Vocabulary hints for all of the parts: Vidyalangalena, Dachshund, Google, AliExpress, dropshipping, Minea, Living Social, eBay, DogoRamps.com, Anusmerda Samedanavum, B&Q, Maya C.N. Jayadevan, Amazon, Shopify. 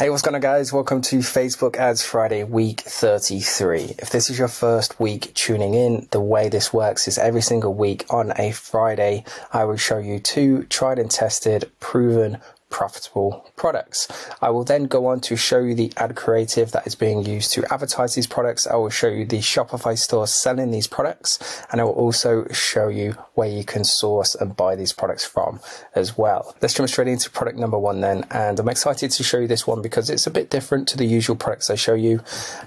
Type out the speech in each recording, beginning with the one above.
Hey, what's going on, guys? Welcome to Facebook Ads Friday, week 33. If this is your first week tuning in, the way this works is every single week on a Friday, I will show you two tried and tested, proven, profitable products. I will then go on to show you the ad creative that is being used to advertise these products. I will show you the Shopify store selling these products, and I will also show you where you can source and buy these products from as well. Let's jump straight into product number one then, and I'm excited to show you this one because it's a bit different to the usual products I show you.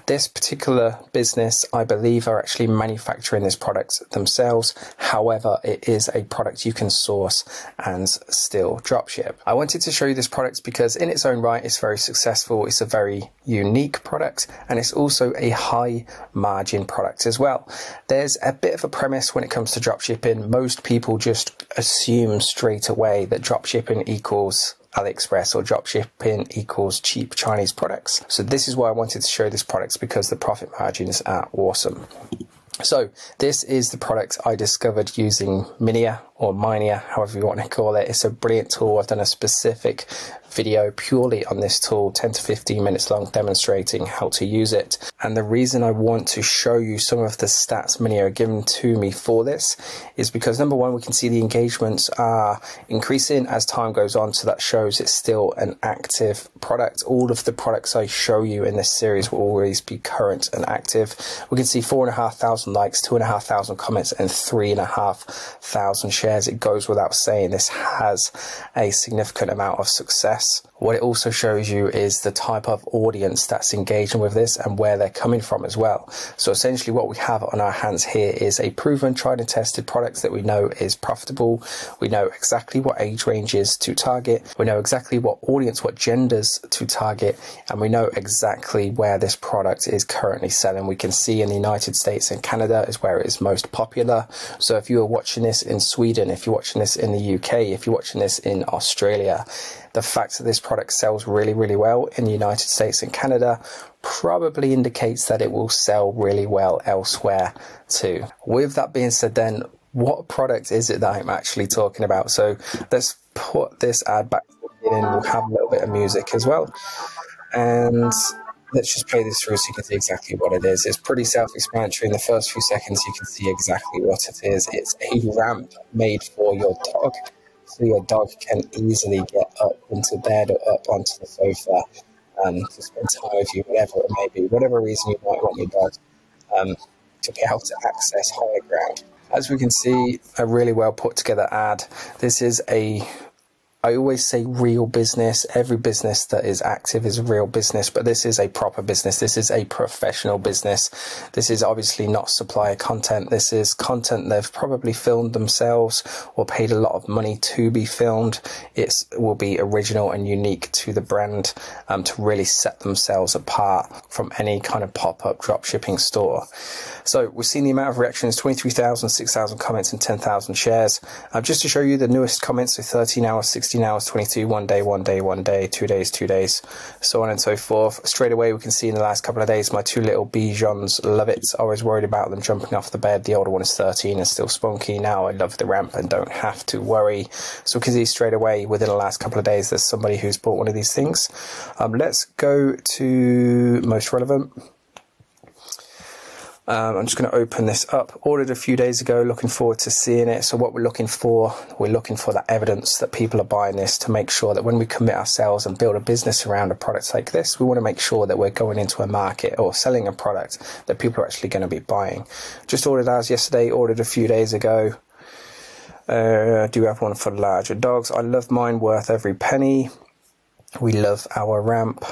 This particular business, I believe, are actually manufacturing this product themselves. However, it is a product you can source and still dropship. I wanted to show you this product because in its own right it's very successful, it's a very unique product, and it's also a high margin product as well. There's a bit of a premise when it comes to dropshipping. Most people just assume straight away that dropshipping equals AliExpress or dropshipping equals cheap Chinese products. So this is why I wanted to show this product, because the profit margins are awesome. So this is the product I discovered using Minea, or Minea, however you want to call it. It's a brilliant tool. I've done a specific video purely on this tool, 10 to 15 minutes long, demonstrating how to use it. And the reason I want to show you some of the stats Minea have given to me for this is because, number one, we can see the engagements are increasing as time goes on, so that shows it's still an active product. All of the products I show you in this series will always be current and active. We can see 4,500 likes, 2,500 comments, and 3,500 shares. It goes without saying this has a significant amount of success. What it also shows you is the type of audience that's engaging with this and where they're coming from as well. So essentially what we have on our hands here is a proven, tried and tested product that we know is profitable. We know exactly what age ranges to target. We know exactly what audience, what genders to target, and we know exactly where this product is currently selling. We can see in the United States and Canada is where it is most popular. So if you are watching this in Sweden, if you're watching this in the UK, if you're watching this in Australia, the fact that this product sells really, really well in the United States and Canada probably indicates that it will sell really well elsewhere too. With that being said then, what product is it that I'm actually talking about? So let's put this ad back in, we'll have a little bit of music as well. And let's just play this through so you can see exactly what it is. It's pretty self-explanatory. In the first few seconds, you can see exactly what it is. It's a ramp made for your dog, so your dog can easily get up into bed or up onto the sofa to spend time with you, whatever it may be, whatever reason you might want your dog to be able to access higher ground. As we can see, a really well put together ad. This is a, I always say real business. Every business that is active is a real business, but this is a proper business. This is a professional business. This is obviously not supplier content. This is content they've probably filmed themselves or paid a lot of money to be filmed. It will be original and unique to the brand to really set themselves apart from any kind of pop-up dropshipping store. So we've seen the amount of reactions, 23,000, 6,000 comments, and 10,000 shares. Just to show you the newest comments, so 13 hours, 16 hours, 22, 1 day, 1 day, 1 day, 2 days, 2 days, so on and so forth. Straight away we can see in the last couple of days my two little Bijons love it. I was worried about them jumping off the bed. The older one is 13 and still spunky. Now I love the ramp and don't have to worry. So we can see straight away within the last couple of days there's somebody who's bought one of these things. Let's go to most relevant. I'm just going to open this up. Ordered a few days ago, looking forward to seeing it. So what we're looking for that evidence that people are buying this, to make sure that when we commit ourselves and build a business around a product like this, we want to make sure that we're going into a market or selling a product that people are actually going to be buying. Just ordered ours yesterday, ordered a few days ago. Do you have one for larger dogs? I love mine, worth every penny. We love our ramp.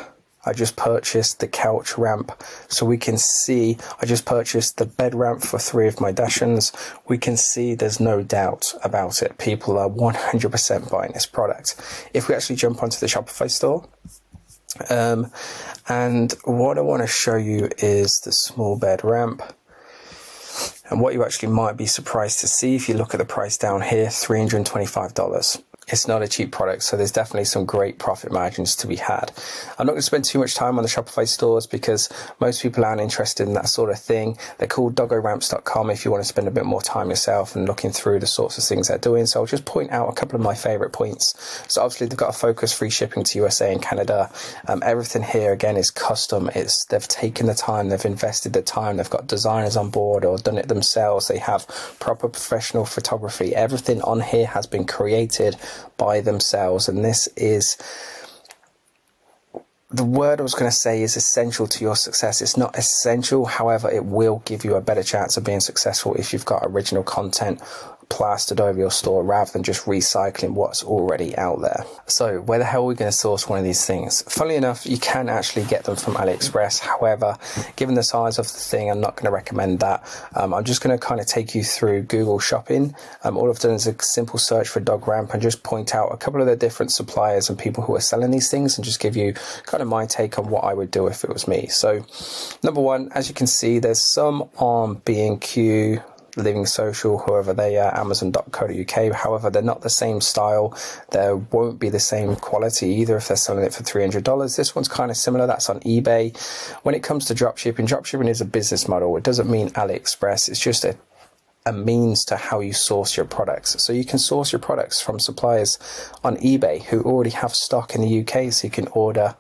I just purchased the couch ramp, so we can see I just purchased the bed ramp for 3 of my Dachshunds. We can see there's no doubt about it. People are 100% buying this product. If we actually jump onto the Shopify store, and what I want to show you is the small bed ramp. And what you actually might be surprised to see if you look at the price down here, $325. It's not a cheap product, so there's definitely some great profit margins to be had. I'm not going to spend too much time on the Shopify stores because most people aren't interested in that sort of thing. They're called DogoRamps.com if you want to spend a bit more time yourself and looking through the sorts of things they're doing. So I'll just point out a couple of my favorite points. So obviously they've got a focus free shipping to USA and Canada. Everything here again is custom. They've taken the time, they've invested the time, they've got designers on board or done it themselves. They have proper professional photography. Everything on here has been created by themselves, and this is the word I was going to say is essential to your success. It's not essential, however, it will give you a better chance of being successful if you've got original content plastered over your store rather than just recycling what's already out there. So where the hell are we going to source one of these things? Funnily enough, you can actually get them from AliExpress. However, given the size of the thing, I'm not going to recommend that. I'm just going to kind of take you through Google Shopping. All I've done is a simple search for DogoRamp and just point out a couple of the different suppliers and people who are selling these things and just give you kind of my take on what I would do if it was me. So number one, as you can see, there's some on B&Q, Living Social, whoever they are, Amazon.co.uk. However, they're not the same style. There won't be the same quality either if they're selling it for $300. This one's kind of similar. That's on eBay. When it comes to dropshipping, dropshipping is a business model. It doesn't mean AliExpress. It's just a means to how you source your products. So you can source your products from suppliers on eBay who already have stock in the UK, so you can order.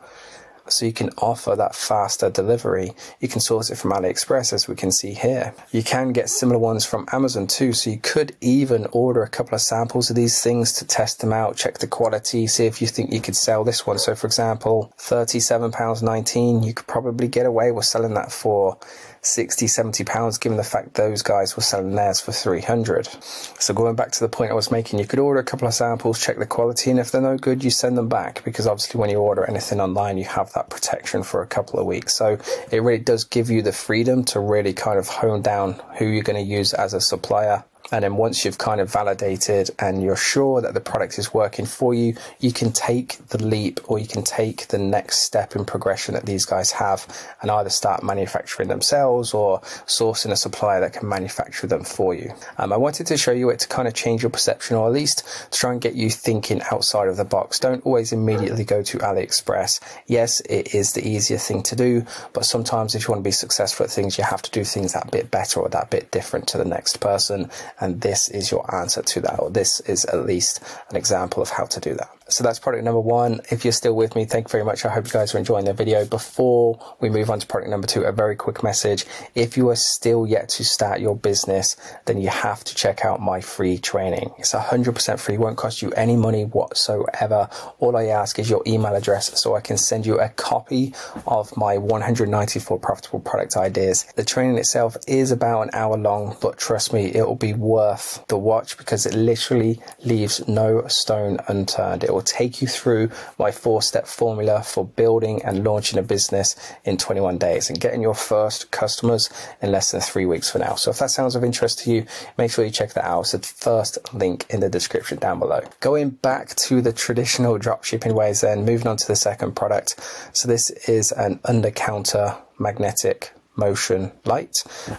So you can offer that faster delivery. You can source it from AliExpress, as we can see here. You can get similar ones from Amazon too, so you could even order a couple of samples of these things to test them out, check the quality, see if you think you could sell this one. So for example, £37.19, you could probably get away with selling that for £60, £70, given the fact those guys were selling theirs for $300. So going back to the point I was making, you could order a couple of samples, check the quality, and if they're no good, you send them back, because obviously when you order anything online, you have that protection for a couple of weeks. So it really does give you the freedom to really kind of hone down who you're going to use as a supplier. And then once you've kind of validated and you're sure that the product is working for you, you can take the leap, or you can take the next step in progression that these guys have and either start manufacturing themselves or sourcing a supplier that can manufacture them for you. I wanted to show you it to kind of change your perception, or at least to try and get you thinking outside of the box. Don't always immediately go to AliExpress. Yes, it is the easier thing to do, but sometimes if you want to be successful at things, you have to do things that bit better or that bit different to the next person. And this is your answer to that, or this is at least an example of how to do that. So that's product number one. If you're still with me, thank you very much. I hope you guys are enjoying the video. Before we move on to product number two, a very quick message. If you are still yet to start your business, then you have to check out my free training. It's 100% free, won't cost you any money whatsoever. All I ask is your email address so I can send you a copy of my 194 profitable product ideas. The training itself is about an hour long, but trust me, it will be worth the watch because it literally leaves no stone unturned. It will take you through my 4-step formula for building and launching a business in 21 days and getting your first customers in less than 3 weeks from now. So if that sounds of interest to you, make sure you check that out. It's the first link in the description down below. Going back to the traditional dropshipping ways then, moving on to the second product. So this is an under-counter magnetic motion light,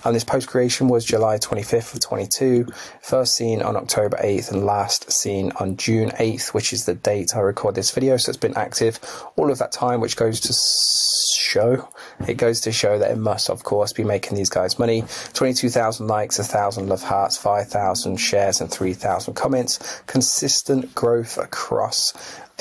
and this post creation was July 25th of 22, first seen on October 8th and last seen on June 8th, which is the date I record this video. So it's been active all of that time, which goes to show that it must of course be making these guys money. 22,000 likes, 1,000 love hearts, 5,000 shares and 3,000 comments. Consistent growth across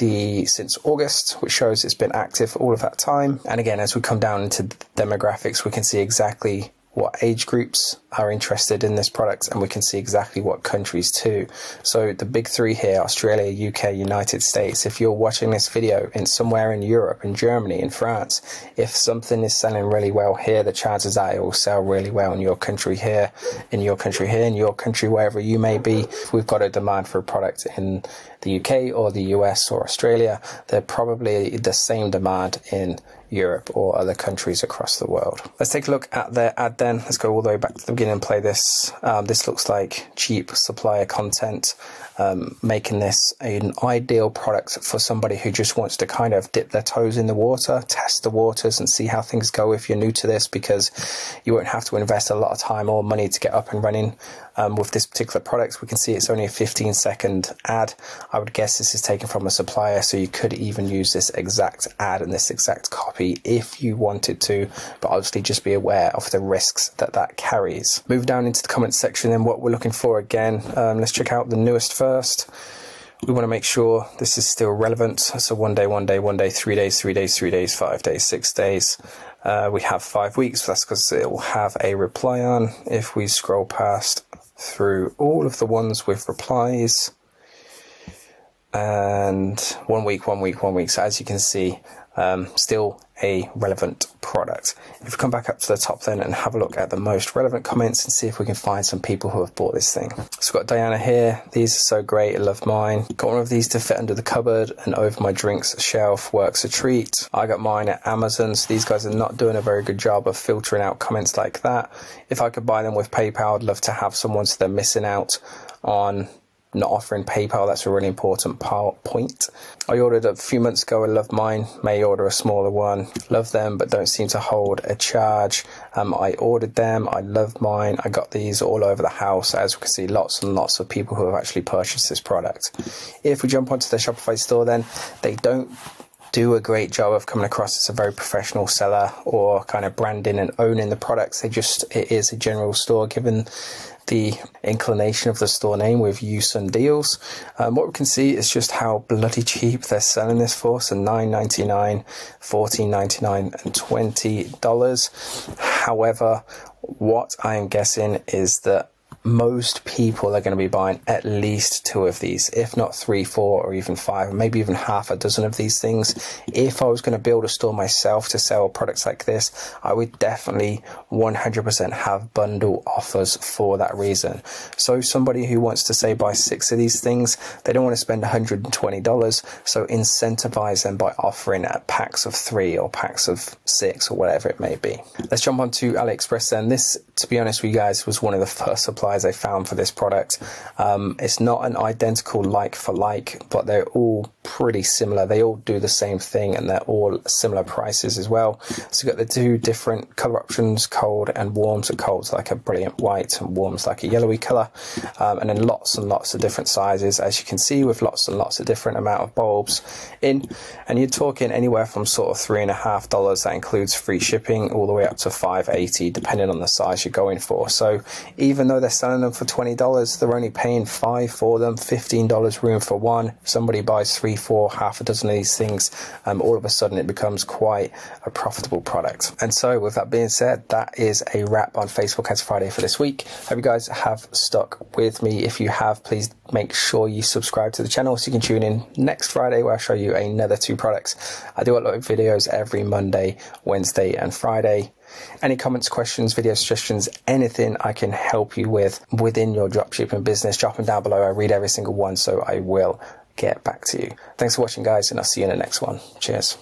since August, which shows it's been active all of that time. And again, as we come down into demographics, we can see exactly what age groups are interested in this product, and we can see exactly what countries too. So the big three here, Australia, UK, United States. If you're watching this video in somewhere in Europe, in Germany, in France, if something is selling really well here, the chances are it will sell really well in your country here, in your country here, in your country, wherever you may be. If we've got a demand for a product in the UK or the US or Australia, they're probably the same demand in Europe or other countries across the world. Let's take a look at their ad then let's go all the way back to the beginning and play this. This looks like cheap supplier content, making this an ideal product for somebody who just wants to kind of dip their toes in the water, test the waters and see how things go if you're new to this, because you won't have to invest a lot of time or money to get up and running with this particular product. We can see it's only a 15-second ad. I would guess this is taken from a supplier, so you could even use this exact ad and this exact copy if you wanted to, but obviously just be aware of the risks that that carries. Move down into the comments section and what we're looking for again. Let's check out the newest first. We want to make sure this is still relevant. So 1 day, 1 day, 1 day, 3 days, 3 days, 3 days, 5 days, 6 days. We have 5 weeks. That's because it will have a reply on. If we scroll past through all of the ones with replies, and 1 week, 1 week, 1 week. So as you can see, still a relevant product. If we come back up to the top then and have a look at the most relevant comments and see if we can find some people who have bought this thing. So we've got Diana here. These are so great, I love mine. Got one of these to fit under the cupboard and over my drinks shelf, works a treat. I got mine at Amazon. So these guys are not doing a very good job of filtering out comments like that. If I could buy them with PayPal, I'd love to have someone, so they're missing out on not offering PayPal. That's a really important point. I ordered a few months ago, I love mine, may order a smaller one. Love them, but don't seem to hold a charge. I ordered them, I love mine. I got these all over the house. As we can see, lots and lots of people who have actually purchased this product. If we jump onto their Shopify store then, they don't do a great job of coming across as a very professional seller or kind of branding and owning the products. It is a general store given the inclination of the store name with use and deals. What we can see is just how bloody cheap they're selling this for. So $9.99, $14.99 and $20. However, what I'm guessing is that most people are going to be buying at least 2 of these, if not 3, 4, or even 5, maybe even half a dozen of these things. If I was going to build a store myself to sell products like this, I would definitely 100% have bundle offers for that reason. So somebody who wants to say buy 6 of these things, they don't want to spend $120, so incentivize them by offering packs of 3 or packs of 6 or whatever it may be. Let's jump on to AliExpress then. This, to be honest with you guys, was one of the first suppliers I found for this product. It's not an identical like for like, but they're all pretty similar. They all do the same thing and they're all similar prices as well. So you've got the 2 different color options, cold and warm. So cold's like a brilliant white and warm's like a yellowy color. And then lots and lots of different sizes, as you can see, with lots and lots of different amount of bulbs in. And you're talking anywhere from sort of $3.50, that includes free shipping, all the way up to $5.80 depending on the size you're going for. So even though they're selling them for $20, they're only paying $5 for them, $15 room for one. If somebody buys 3, 4, half a dozen of these things, all of a sudden it becomes quite a profitable product. And so with that being said, that is a wrap on Facebook Ads Friday for this week. Hope you guys have stuck with me. If you have, please make sure you subscribe to the channel so you can tune in next Friday where I'll show you another 2 products. I do upload videos every Monday, Wednesday and Friday. Any comments, questions, video suggestions, anything I can help you with within your dropshipping business, drop them down below. I read every single one, so I will get back to you. Thanks for watching, guys, and I'll see you in the next one. Cheers.